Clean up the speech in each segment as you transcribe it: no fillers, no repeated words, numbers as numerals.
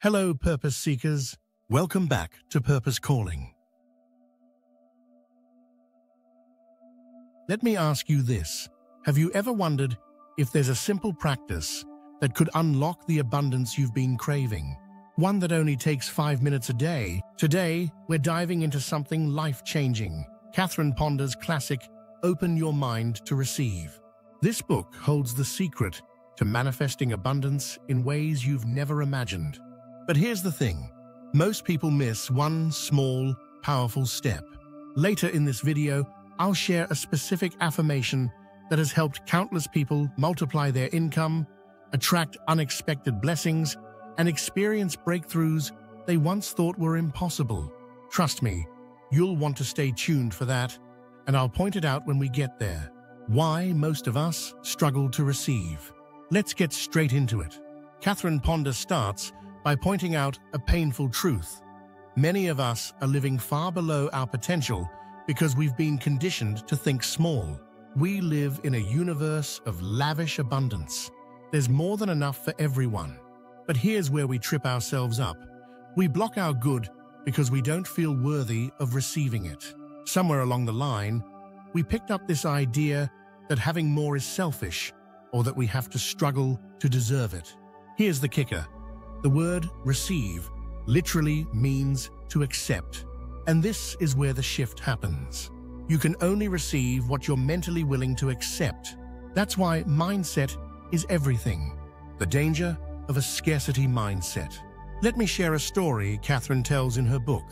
Hello, Purpose Seekers. Welcome back to Purpose Calling. Let me ask you this. Have you ever wondered if there's a simple practice that could unlock the abundance you've been craving? One that only takes 5 minutes a day. Today, we're diving into something life-changing. Catherine Ponder's classic, Open Your Mind to Receive. This book holds the secret to manifesting abundance in ways you've never imagined. But here's the thing. Most people miss one small, powerful step. Later in this video, I'll share a specific affirmation that has helped countless people multiply their income, attract unexpected blessings, and experience breakthroughs they once thought were impossible. Trust me, you'll want to stay tuned for that, and I'll point it out when we get there. Why most of us struggle to receive. Let's get straight into it. Catherine Ponder starts by pointing out a painful truth. Many of us are living far below our potential because we've been conditioned to think small. We live in a universe of lavish abundance. There's more than enough for everyone. But here's where we trip ourselves up. We block our good because we don't feel worthy of receiving it. Somewhere along the line, we picked up this idea that having more is selfish, or that we have to struggle to deserve it. Here's the kicker. The word receive literally means to accept. And this is where the shift happens. You can only receive what you're mentally willing to accept. That's why mindset is everything. The danger of a scarcity mindset. Let me share a story Catherine tells in her book.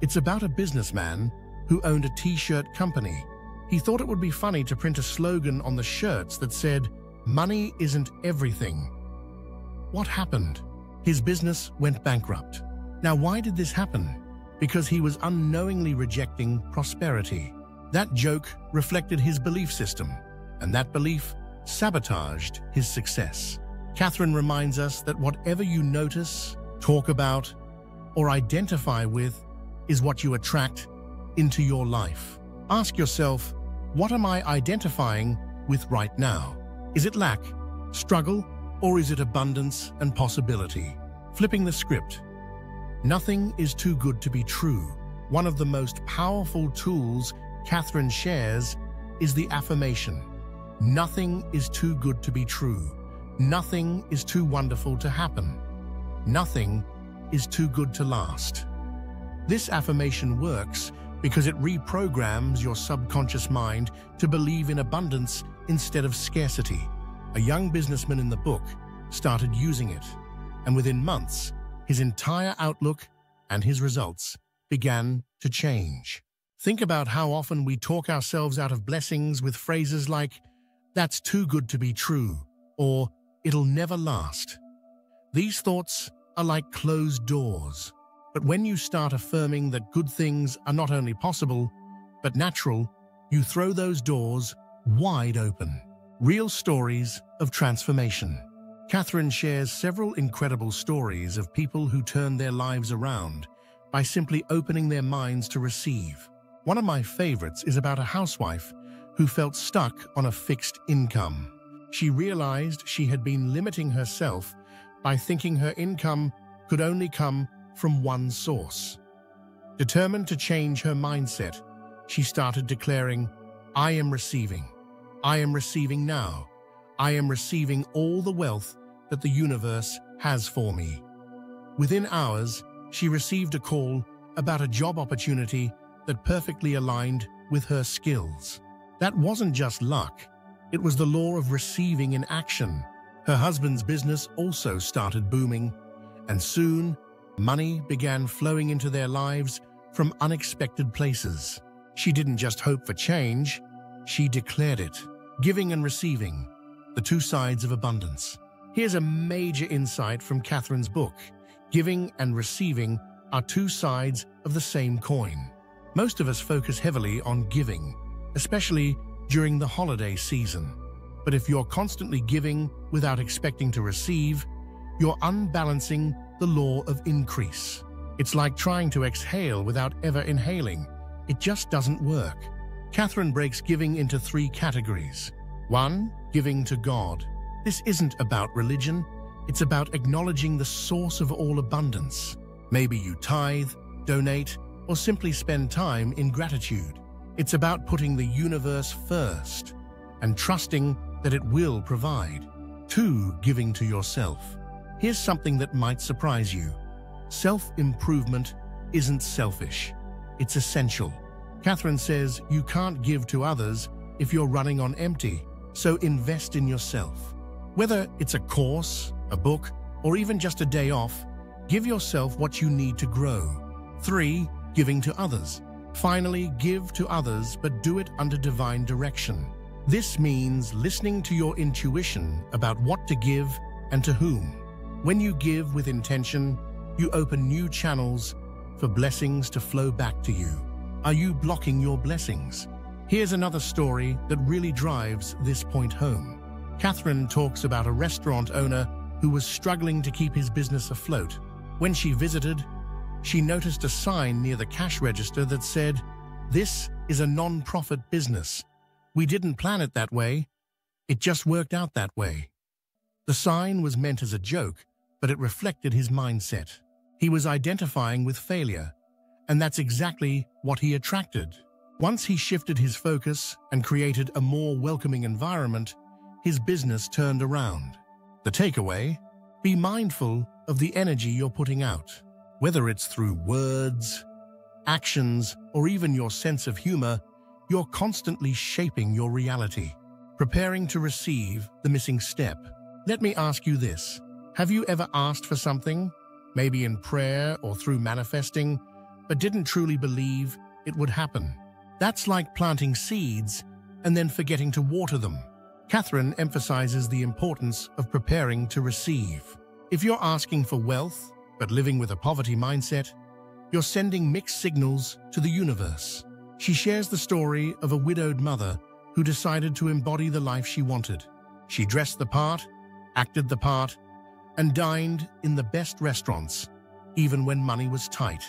It's about a businessman who owned a t-shirt company. He thought it would be funny to print a slogan on the shirts that said, "Money isn't everything." What happened? His business went bankrupt. Now, why did this happen? Because he was unknowingly rejecting prosperity. That joke reflected his belief system, and that belief sabotaged his success. Catherine reminds us that whatever you notice, talk about, or identify with is what you attract into your life. Ask yourself, what am I identifying with right now? Is it lack, struggle, or is it abundance and possibility? Flipping the script. Nothing is too good to be true. One of the most powerful tools Catherine shares is the affirmation. Nothing is too good to be true. Nothing is too wonderful to happen. Nothing is too good to last. This affirmation works because it reprograms your subconscious mind to believe in abundance instead of scarcity. A young businessman in the book started using it, and within months, his entire outlook and his results began to change. Think about how often we talk ourselves out of blessings with phrases like, "That's too good to be true," or "It'll never last." These thoughts are like closed doors. But when you start affirming that good things are not only possible, but natural, you throw those doors wide open. Real stories of transformation. Catherine shares several incredible stories of people who turn their lives around by simply opening their minds to receive. One of my favorites is about a housewife who felt stuck on a fixed income. She realized she had been limiting herself by thinking her income could only come from one source. Determined to change her mindset, she started declaring, "I am receiving. I am receiving now. I am receiving all the wealth that the universe has for me." Within hours, she received a call about a job opportunity that perfectly aligned with her skills. That wasn't just luck. It was the law of receiving in action. Her husband's business also started booming, and soon, money began flowing into their lives from unexpected places. She didn't just hope for change, she declared it. Giving and receiving, the two sides of abundance. Here's a major insight from Catherine's book. Giving and receiving are two sides of the same coin. Most of us focus heavily on giving, especially during the holiday season. But if you're constantly giving without expecting to receive, you're unbalancing the law of increase. It's like trying to exhale without ever inhaling. It just doesn't work. Catherine breaks giving into three categories. One, giving to God. This isn't about religion. It's about acknowledging the source of all abundance. Maybe you tithe, donate, or simply spend time in gratitude. It's about putting the universe first and trusting that it will provide. 2. Giving to yourself. Here's something that might surprise you. Self-improvement isn't selfish. It's essential. Catherine says you can't give to others if you're running on empty, so invest in yourself. Whether it's a course, a book, or even just a day off, give yourself what you need to grow. 3. Giving to others. Finally, give to others, but do it under divine direction. This means listening to your intuition about what to give and to whom. When you give with intention, you open new channels for blessings to flow back to you. Are you blocking your blessings? Here's another story that really drives this point home. Catherine talks about a restaurant owner who was struggling to keep his business afloat. When she visited, she noticed a sign near the cash register that said, "This is a non-profit business. We didn't plan it that way. It just worked out that way." The sign was meant as a joke, but it reflected his mindset. He was identifying with failure, and that's exactly what he attracted. Once he shifted his focus and created a more welcoming environment, his business turned around. The takeaway? Be mindful of the energy you're putting out. Whether it's through words, actions, or even your sense of humor, you're constantly shaping your reality. Preparing to receive the missing step. Let me ask you this. Have you ever asked for something, maybe in prayer or through manifesting, but didn't truly believe it would happen? That's like planting seeds and then forgetting to water them. Catherine emphasizes the importance of preparing to receive. If you're asking for wealth, but living with a poverty mindset, you're sending mixed signals to the universe. She shares the story of a widowed mother who decided to embody the life she wanted. She dressed the part, acted the part, and dined in the best restaurants, even when money was tight.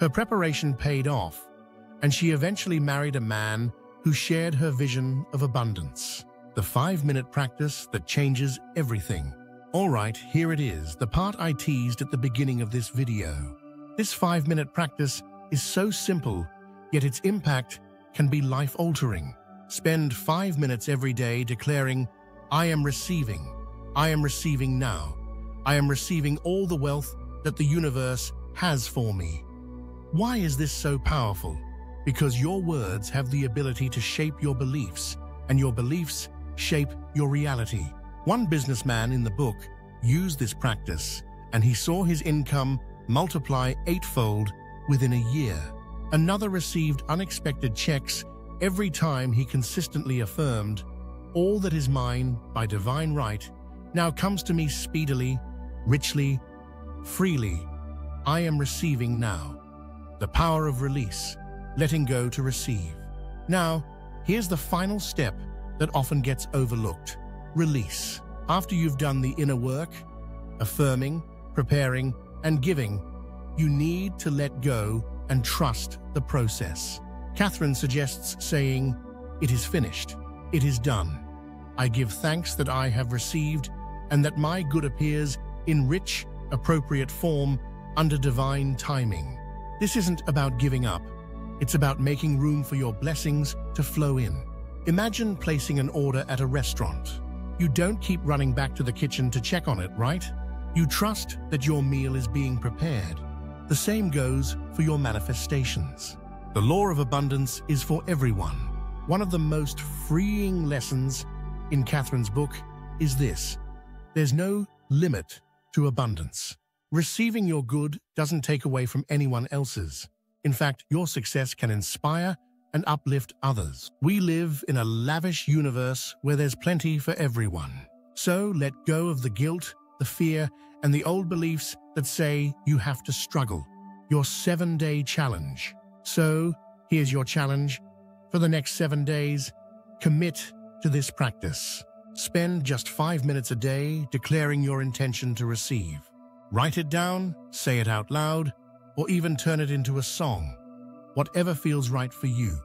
Her preparation paid off, and she eventually married a man who shared her vision of abundance. The 5-minute practice that changes everything. All right, here it is, the part I teased at the beginning of this video. This 5-minute practice is so simple, yet its impact can be life-altering. Spend 5 minutes every day declaring, I am receiving now. I am receiving all the wealth that the universe has for me. Why is this so powerful? Because your words have the ability to shape your beliefs, and your beliefs shape your reality. One businessman in the book used this practice, and he saw his income multiply 8-fold within a year. Another received unexpected checks every time he consistently affirmed, "All that is mine by divine right now comes to me speedily, richly, freely. I am receiving now." The power of release, letting go to receive. Now, here's the final step that often gets overlooked. Release. After you've done the inner work, affirming, preparing, and giving, you need to let go and trust the process. Catherine suggests saying, "It is finished. It is done. I give thanks that I have received and that my good appears in rich, appropriate form under divine timing." This isn't about giving up. It's about making room for your blessings to flow in. Imagine placing an order at a restaurant. You don't keep running back to the kitchen to check on it, right? You trust that your meal is being prepared. The same goes for your manifestations. The law of abundance is for everyone. One of the most freeing lessons in Catherine's book is this: there's no limit to abundance. Receiving your good doesn't take away from anyone else's. In fact, your success can inspire and uplift others. We live in a lavish universe where there's plenty for everyone. So let go of the guilt, the fear, and the old beliefs that say you have to struggle. Your 7-day challenge. So here's your challenge. For the next 7 days, commit to this practice. Spend just 5 minutes a day declaring your intention to receive. Write it down, say it out loud, or even turn it into a song, whatever feels right for you.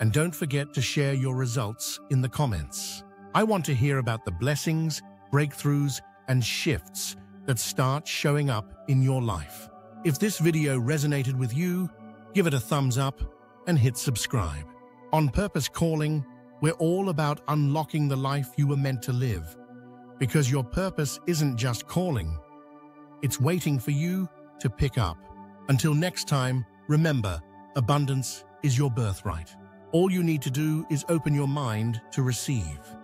And don't forget to share your results in the comments. I want to hear about the blessings, breakthroughs, and shifts that start showing up in your life. If this video resonated with you, give it a thumbs up and hit subscribe. On Purpose Calling, we're all about unlocking the life you were meant to live, because your purpose isn't just calling. It's waiting for you to pick up. Until next time, remember, abundance is your birthright. All you need to do is open your mind to receive.